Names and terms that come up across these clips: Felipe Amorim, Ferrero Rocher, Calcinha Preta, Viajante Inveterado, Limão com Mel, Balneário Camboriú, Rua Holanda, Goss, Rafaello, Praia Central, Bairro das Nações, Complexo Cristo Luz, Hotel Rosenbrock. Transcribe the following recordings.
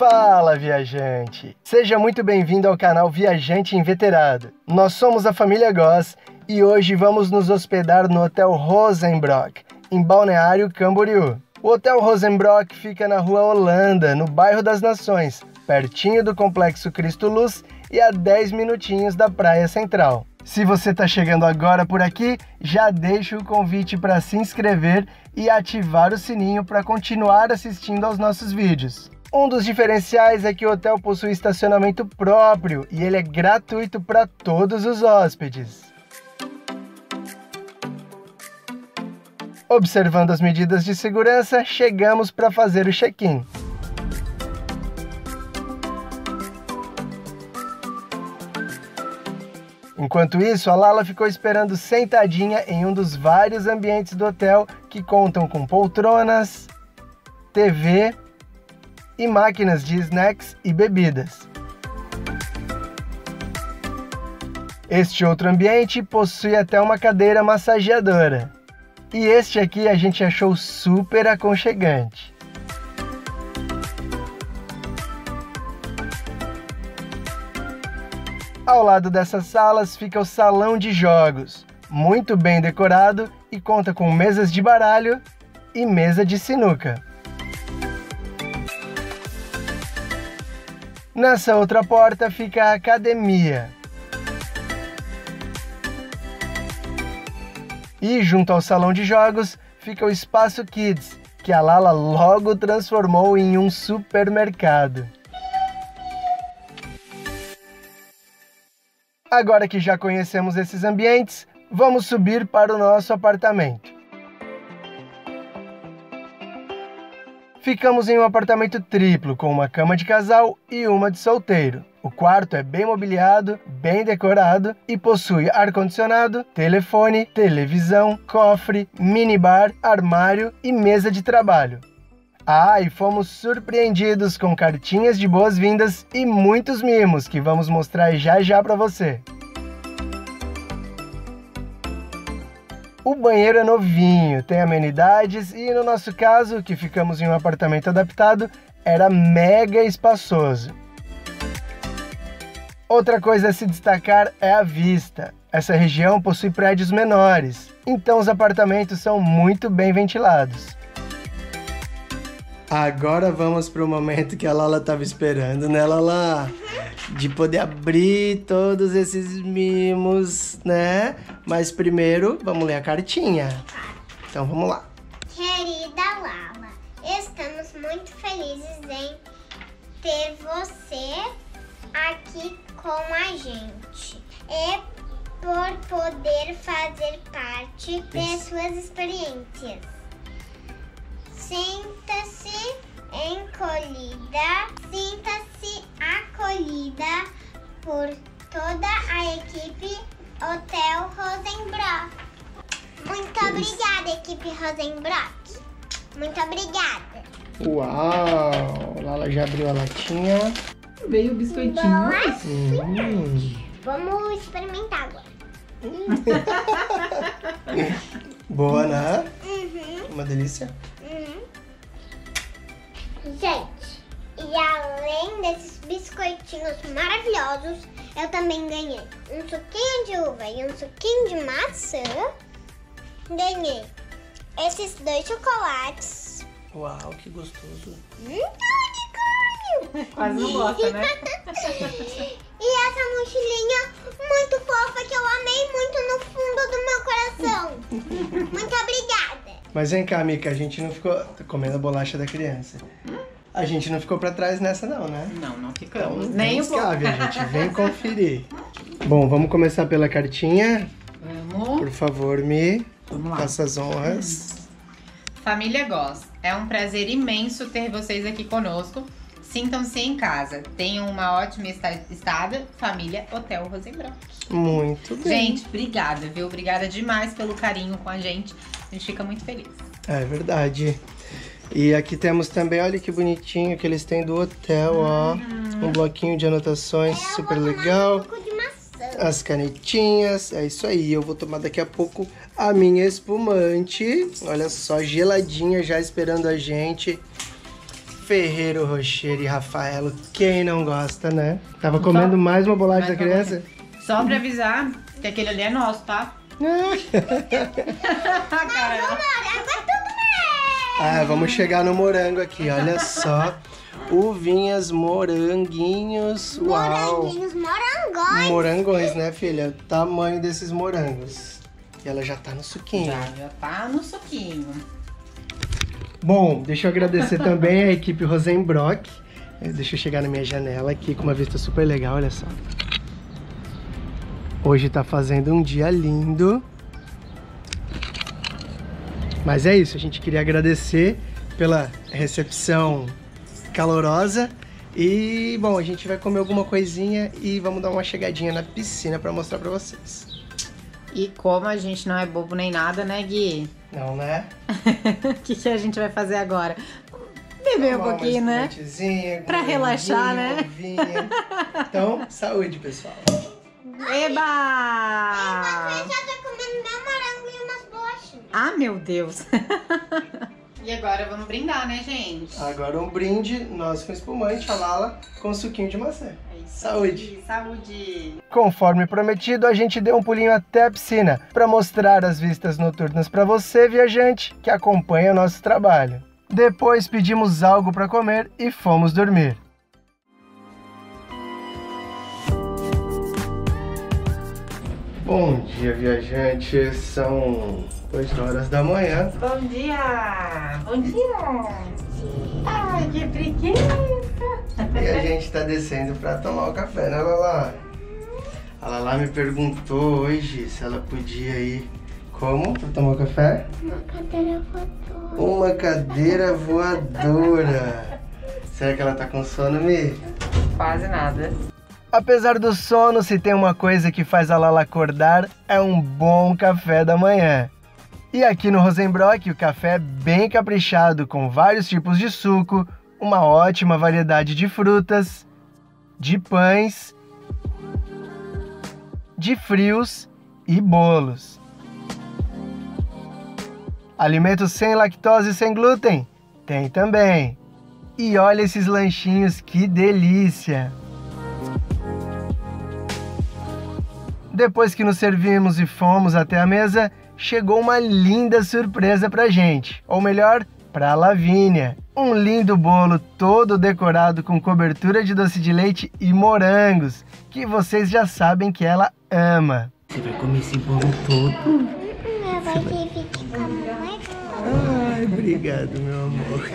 Fala, viajante! Seja muito bem-vindo ao canal Viajante Inveterado. Nós somos a família Goss e hoje vamos nos hospedar no Hotel Rosenbrock, em Balneário Camboriú. O Hotel Rosenbrock fica na Rua Holanda, no Bairro das Nações, pertinho do Complexo Cristo Luz e a 10 minutinhos da Praia Central. Se você está chegando agora por aqui, já deixa o convite para se inscrever e ativar o sininho para continuar assistindo aos nossos vídeos. Um dos diferenciais é que o hotel possui estacionamento próprio e ele é gratuito para todos os hóspedes. Observando as medidas de segurança, chegamos para fazer o check-in. Enquanto isso, a Lala ficou esperando sentadinha em um dos vários ambientes do hotel que contam com poltronas, TV e máquinas de snacks e bebidas. Este outro ambiente possui até uma cadeira massageadora. E este aqui a gente achou super aconchegante. Ao lado dessas salas fica o salão de jogos, muito bem decorado e conta com mesas de baralho e mesa de sinuca. Nessa outra porta fica a academia. E junto ao salão de jogos fica o espaço Kids, que a Lala logo transformou em um supermercado. Agora que já conhecemos esses ambientes, vamos subir para o nosso apartamento. Ficamos em um apartamento triplo, com uma cama de casal e uma de solteiro. O quarto é bem mobiliado, bem decorado e possui ar-condicionado, telefone, televisão, cofre, minibar, armário e mesa de trabalho. Ah, e fomos surpreendidos com cartinhas de boas-vindas e muitos mimos que vamos mostrar já já para você. O banheiro é novinho, tem amenidades e no nosso caso, que ficamos em um apartamento adaptado, era mega espaçoso. Outra coisa a se destacar é a vista. Essa região possui prédios menores, então os apartamentos são muito bem ventilados. Agora vamos para o momento que a Lala estava esperando, né, Lala? De poder abrir todos esses mimos, né? Mas primeiro, vamos ler a cartinha. Então vamos lá. Querida Lala, estamos muito felizes em ter você aqui com a gente e por poder fazer parte das suas experiências. Sinta-se encolhida, sinta-se acolhida por toda a equipe Hotel Rosenbrock. Muito obrigada, equipe Rosenbrock. Muito obrigada. Uau! Lala já abriu a latinha. Veio o biscoitinho. Vamos experimentar agora. Boa, né? Uma delícia. Gente, e além desses biscoitinhos maravilhosos, eu também ganhei um suquinho de uva e um suquinho de maçã. Ganhei esses dois chocolates. Uau, que gostoso. Unicórnio! Quase não gosta, né? E essa mochilinha muito fofa que eu amei muito no fundo do meu coração. Muito obrigada. Mas vem cá, Mica, a gente não ficou... Tô comendo a bolacha da criança. A gente não ficou pra trás nessa não, né? Não, não ficamos. Então, nem um pouco. Cabe, a gente vem conferir. Bom, vamos começar pela cartinha. Vamos. Por favor, Mi. Vamos lá. Faça as honras. Família Goss, é um prazer imenso ter vocês aqui conosco. Sintam-se em casa. Tenham uma ótima estada. Família Hotel Rosenbrock. Muito bem. Gente, obrigada, viu? Obrigada demais pelo carinho com a gente. A gente fica muito feliz. É verdade. E aqui temos também, olha que bonitinho que eles têm do hotel, ó. Um bloquinho de anotações super legal. Um pouco de maçã. As canetinhas, é isso aí. Eu vou tomar daqui a pouco a minha espumante. Olha só, geladinha já esperando a gente. Ferrero Rocher e Rafaello, quem não gosta, né? Tava comendo mais uma bolacha da criança. Só pra avisar que aquele ali é nosso, tá? Ah, vamos chegar no morango aqui, olha só. Uvinhas, moranguinhos, uau. Moranguinhos, morangões. Morangões, né, filha? O tamanho desses morangos. E ela já tá no suquinho. Já tá no suquinho. Bom, deixa eu agradecer também a equipe Rosenbrock. Deixa eu chegar na minha janela aqui com uma vista super legal, olha só. Hoje tá fazendo um dia lindo. Mas é isso, a gente queria agradecer pela recepção calorosa. E, bom, a gente vai comer alguma coisinha e vamos dar uma chegadinha na piscina pra mostrar pra vocês. E como a gente não é bobo nem nada, né, Gui? Não, né? O que a gente vai fazer agora? Beber um pouquinho, né? Pra relaxar, né? Então, saúde, pessoal. Eba! Eu já tô comendo meu morango e umas bolachas. Ah, meu Deus! E agora vamos brindar, né, gente? Agora um brinde, nós com espumante, a Lala com suquinho de maçã. Saúde! Saúde! Conforme prometido, a gente deu um pulinho até a piscina para mostrar as vistas noturnas para você, viajante, que acompanha o nosso trabalho. Depois pedimos algo para comer e fomos dormir. Bom dia, viajantes. São 8 horas da manhã. Bom dia! Bom dia! Ai, que preguiça! E a gente tá descendo pra tomar o café, né, Lala? A Lala me perguntou hoje se ela podia ir como pra tomar o café? Uma cadeira voadora. Uma cadeira voadora. Será que ela tá com sono, Mi? Quase nada. Apesar do sono, se tem uma coisa que faz a Lala acordar, é um bom café da manhã. E aqui no Rosenbrock o café é bem caprichado, com vários tipos de suco, uma ótima variedade de frutas, de pães, de frios e bolos. Alimentos sem lactose e sem glúten? Tem também. E olha esses lanchinhos, que delícia! Depois que nos servimos e fomos até a mesa, chegou uma linda surpresa pra gente, ou melhor, pra Lavínia. Um lindo bolo todo decorado com cobertura de doce de leite e morangos, que vocês já sabem que ela ama. Você vai comer esse bolo todo? Eu vou dividir com a mamãe. Ai, obrigado, meu amor.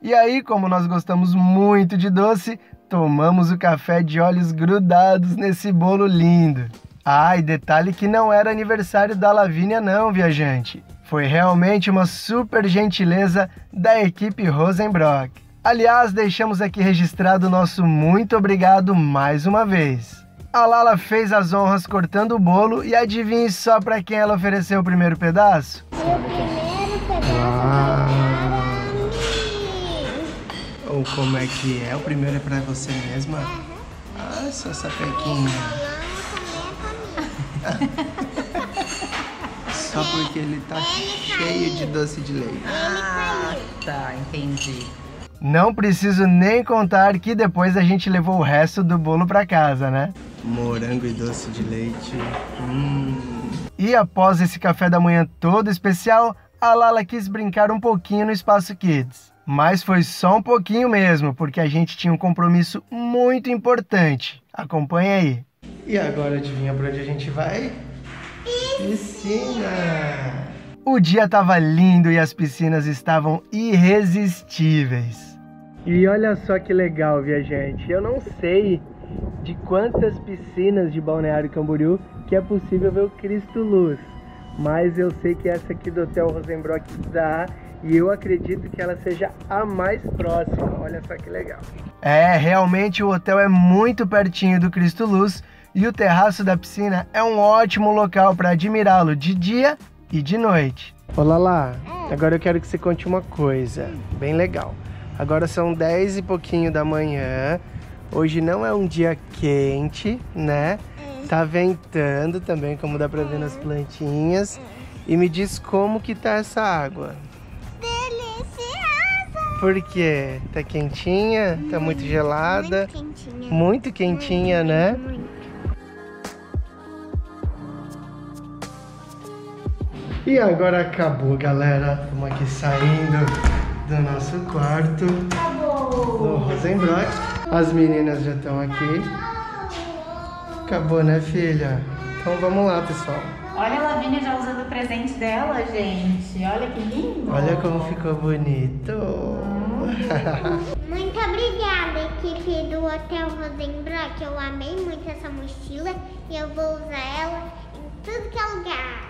E aí, como nós gostamos muito de doce, tomamos o café de olhos grudados nesse bolo lindo. Ah, e detalhe que não era aniversário da Lavínia não, viajante. Foi realmente uma super gentileza da equipe Rosenbrock. Aliás, deixamos aqui registrado o nosso muito obrigado mais uma vez. A Lala fez as honras cortando o bolo e adivinhe só para quem ela ofereceu o primeiro pedaço? O primeiro pedaço... Como é que é? O primeiro é pra você mesma? Uhum. Ah, sua sapequinha. Só porque ele tá cheio de doce de leite. Ah, tá, entendi. Não preciso nem contar que depois a gente levou o resto do bolo pra casa, né? Morango e doce de leite. E após esse café da manhã todo especial, a Lala quis brincar um pouquinho no Espaço Kids. Mas foi só um pouquinho mesmo, porque a gente tinha um compromisso muito importante. Acompanha aí. E agora adivinha pra onde a gente vai? Piscina! O dia tava lindo e as piscinas estavam irresistíveis. E olha só que legal, viajante. Eu não sei de quantas piscinas de Balneário Camboriú que é possível ver o Cristo Luz. Mas eu sei que essa aqui do Hotel Rosenbrock dá... E eu acredito que ela seja a mais próxima, olha só que legal. É, realmente o hotel é muito pertinho do Cristo Luz e o terraço da piscina é um ótimo local para admirá-lo de dia e de noite. Olá lá, agora eu quero que você conte uma coisa, bem legal. Agora são 10 e pouquinho da manhã, hoje não é um dia quente, né? Tá ventando também, como dá para ver nas plantinhas. E me diz como que tá essa água. Deliciosa! Por quê? Tá quentinha? Tá muito gelada? Muito quentinha, né? Muito. E agora acabou, galera. Estamos aqui saindo do nosso quarto. Acabou! Do Rosenbrock. As meninas já estão aqui. Acabou, né, filha? Então vamos lá, pessoal. Olha a Lavínia já usando o presente dela, gente. Olha que lindo. Olha como ficou bonito. Muito obrigada, equipe do Hotel Rosenbrock. Eu amei muito essa mochila e eu vou usar ela em tudo que é lugar.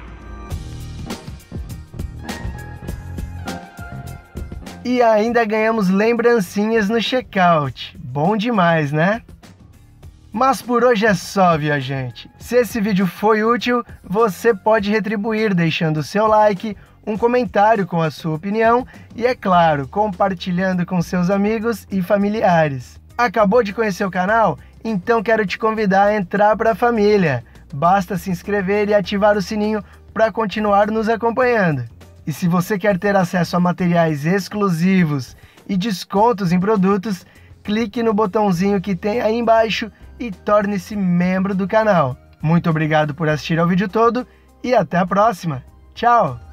E ainda ganhamos lembrancinhas no check-out. Bom demais, né? Mas por hoje é só, viajante. Se esse vídeo foi útil, você pode retribuir deixando o seu like, um comentário com a sua opinião e, é claro, compartilhando com seus amigos e familiares. Acabou de conhecer o canal? Então quero te convidar a entrar para a família. Basta se inscrever e ativar o sininho para continuar nos acompanhando. E se você quer ter acesso a materiais exclusivos e descontos em produtos, clique no botãozinho que tem aí embaixo e torne-se membro do canal. Muito obrigado por assistir ao vídeo todo e até a próxima. Tchau!